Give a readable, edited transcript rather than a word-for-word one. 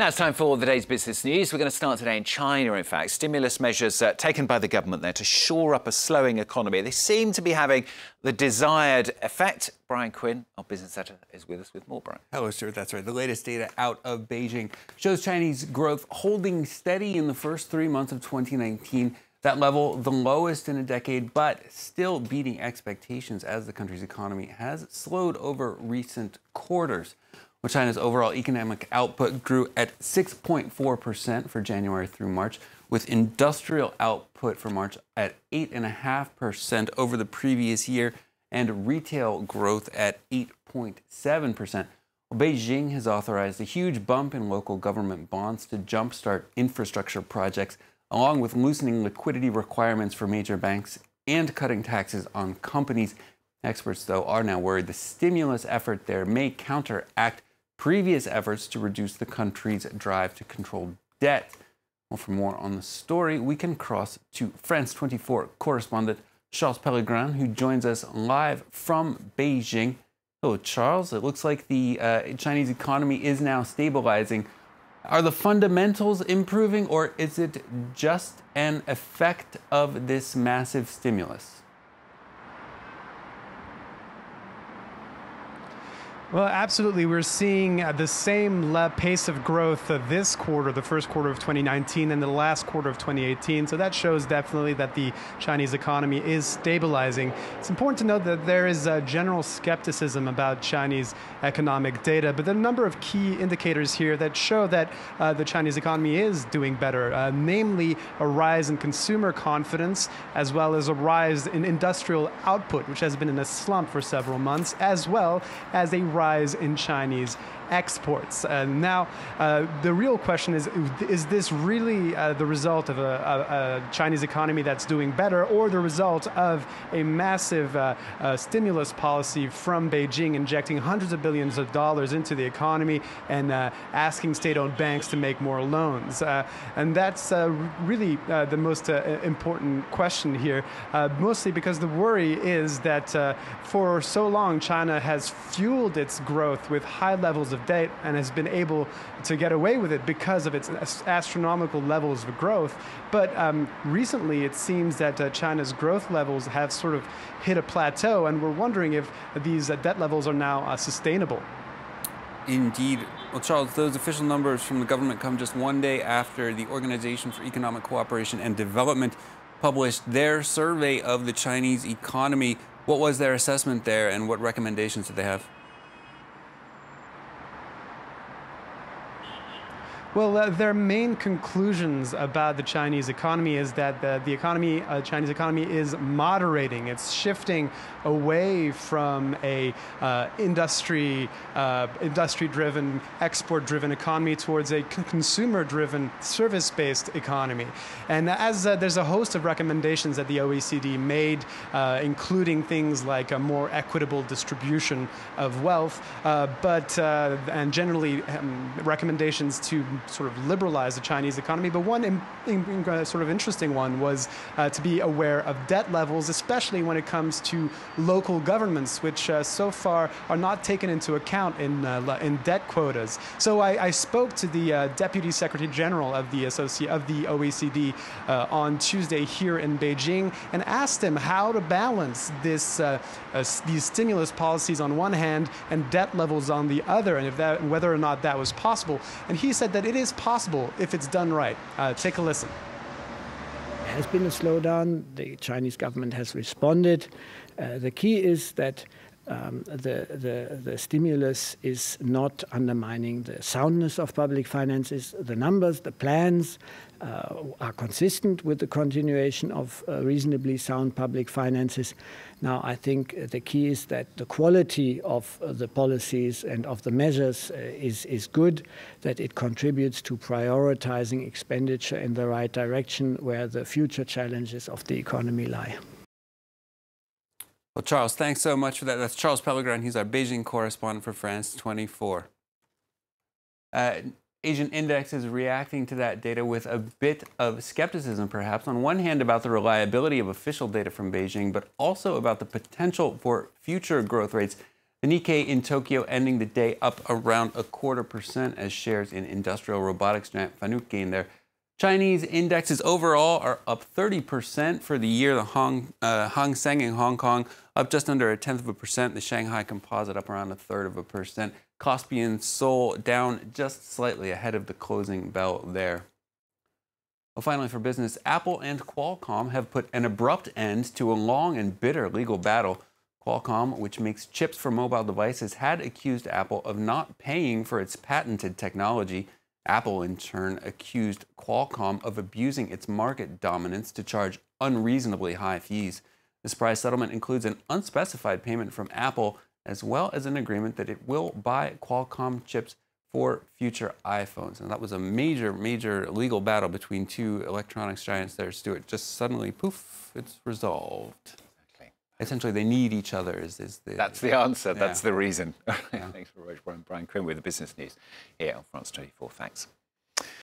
Now it's time for the day's business news. We're going to start today in China, in fact. Stimulus measures taken by the government there to shore up a slowing economy. They seem to be having the desired effect. Brian Quinn, our business editor, is with us with more, Brian. Hello, Stuart. That's right. The latest data out of Beijing shows Chinese growth holding steady in the first 3 months of 2019. That level, the lowest in a decade, but still beating expectations as the country's economy has slowed over recent quarters. Well, China's overall economic output grew at 6.4% for January through March, with industrial output for March at 8.5% over the previous year and retail growth at 8.7%. Well, Beijing has authorized a huge bump in local government bonds to jumpstart infrastructure projects, along with loosening liquidity requirements for major banks and cutting taxes on companies. Experts, though, are now worried the stimulus effort there may counteract previous efforts to reduce the country's drive to control debt. Well, for more on the story, we can cross to France 24 correspondent Charles Pellegrin, who joins us live from Beijing. Hello, Charles. It looks like the Chinese economy is now stabilizing. Are the fundamentals improving, or is it just an effect of this massive stimulus? Well, absolutely. We're seeing the same pace of growth this quarter, the first quarter of 2019, and the last quarter of 2018. So that shows definitely that the Chinese economy is stabilizing. It's important to note that there is general skepticism about Chinese economic data, but there are a number of key indicators here that show that the Chinese economy is doing better, namely a rise in consumer confidence, as well as a rise in industrial output, which has been in a slump for several months, as well as a rise in Chinese exports. Now, the real question is this really the result of a Chinese economy that's doing better, or the result of a massive stimulus policy from Beijing injecting hundreds of billions of dollars into the economy and asking state-owned banks to make more loans? And that's really the most important question here, mostly because the worry is that for so long, China has fueled its growth with high levels of debt and has been able to get away with it because of its astronomical levels of growth. But recently it seems that China's growth levels have sort of hit a plateau, and we're wondering if these debt levels are now sustainable. Indeed. Well, Charles, those official numbers from the government come just one day after the Organization for Economic Cooperation and Development published their survey of the Chinese economy. What was their assessment there, and what recommendations did they have? Well, their main conclusions about the Chinese economy is that Chinese economy is moderating. It's shifting away from a industry-driven, export-driven economy towards a consumer-driven, service-based economy. And as there's a host of recommendations that the OECD made, including things like a more equitable distribution of wealth, and generally recommendations to sort of liberalize the Chinese economy. But one sort of interesting one was to be aware of debt levels, especially when it comes to local governments, which so far are not taken into account in debt quotas. So I spoke to the Deputy Secretary General of the OECD on Tuesday here in Beijing and asked him how to balance this these stimulus policies on one hand and debt levels on the other, and if that whether or not that was possible. And he said that it is possible if it's done right. Take a listen. There has been a slowdown. The Chinese government has responded. The key is that the stimulus is not undermining the soundness of public finances. The numbers, the plans are consistent with the continuation of reasonably sound public finances. Now, I think the key is that the quality of the policies and of the measures is good, that it contributes to prioritizing expenditure in the right direction where the future challenges of the economy lie. Well, Charles, thanks so much for that. That's Charles Pellegrin. He's our Beijing correspondent for France 24. Asian Index is reacting to that data with a bit of skepticism, perhaps. On one hand, about the reliability of official data from Beijing, but also about the potential for future growth rates. The Nikkei in Tokyo ending the day up around 0.25% as shares in industrial robotics giant Fanuc gained their Chinese indexes overall are up 30% for the year. The Hang Seng in Hong Kong up just under 0.1%. The Shanghai Composite up around 0.33%. Kospi in Seoul down just slightly ahead of the closing bell there. Well, finally for business, Apple and Qualcomm have put an abrupt end to a long and bitter legal battle. Qualcomm, which makes chips for mobile devices, had accused Apple of not paying for its patented technology. Apple, in turn, accused Qualcomm of abusing its market dominance to charge unreasonably high fees. This prize settlement includes an unspecified payment from Apple, as well as an agreement that it will buy Qualcomm chips for future iPhones. And that was a major, major legal battle between two electronics giants there, Stuart. Just suddenly, poof, it's resolved. Exactly. Essentially, they need each other. That's the answer. Yeah. That's the reason. Yeah. Thanks very much, Brian Quinn, with the business news here on France 24. Thanks.